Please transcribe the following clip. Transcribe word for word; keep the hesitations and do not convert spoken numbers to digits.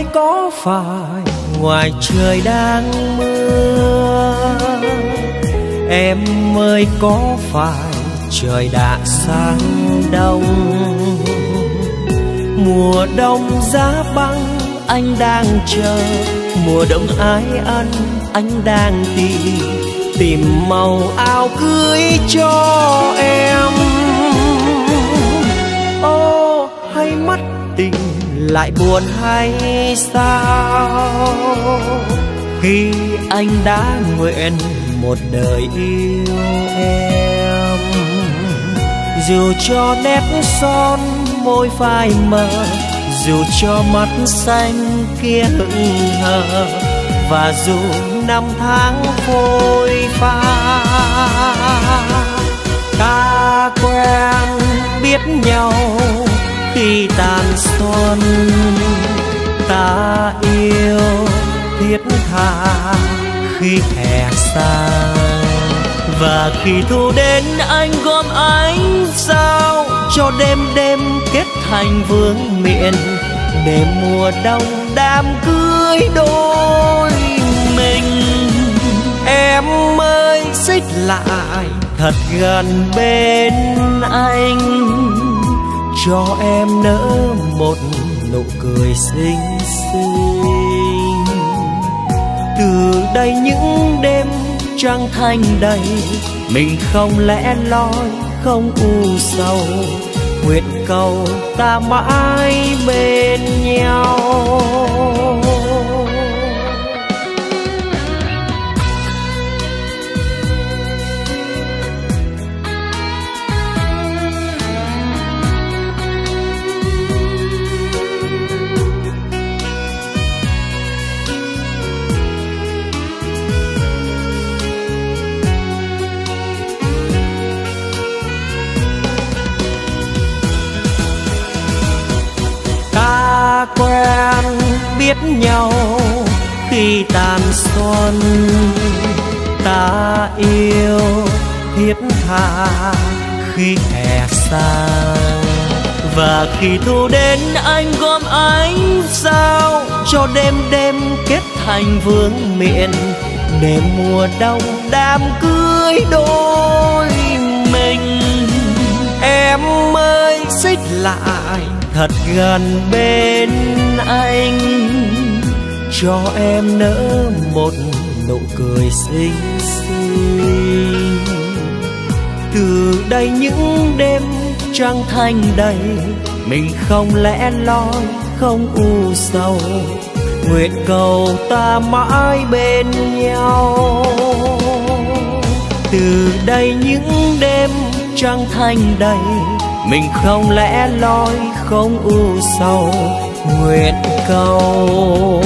ơi có phải ngoài trời đang mưa, em ơi có phải trời đã sang đông, mùa đông giá băng anh đang chờ, mùa đông ái ân anh đang tìm, tìm màu áo cưới cho em. Ô hay mất tình lại buồn hay sao, khi anh đã nguyện một đời yêu em. Dù cho nét son môi phai mờ, dù cho mắt xanh kia hững hờ, và dù năm tháng phôi pha, ta quen biết nhau khi tàn xuân, ta yêu thiết tha khi hè xa, và khi thu đến anh gom ánh sao cho đêm đêm kết thành vương miện, để mùa đông đám cưới đôi mình. Em ơi xích lại thật gần bên anh, cho em nỡ một nụ cười xinh xinh. Từ đây những đêm trăng thanh đầy, mình không lẽ loi không u sầu, nguyện cầu ta mãi bên nhau. Quen biết nhau khi tàn xuân, ta yêu thiết tha khi hè xa, và khi thu đến anh gom ánh sao cho đêm đêm kết thành vương miện, để mùa đông đám cưới đôi mình. Em ơi xích lại thật gần bên anh, cho em nỡ một nụ cười xinh xinh. Từ đây những đêm trăng thanh đầy, mình không lẽ loi không u sầu, nguyện cầu ta mãi bên nhau. Từ đây những đêm trăng thanh đầy, mình không lẽ loi không u sầu, nguyện cầu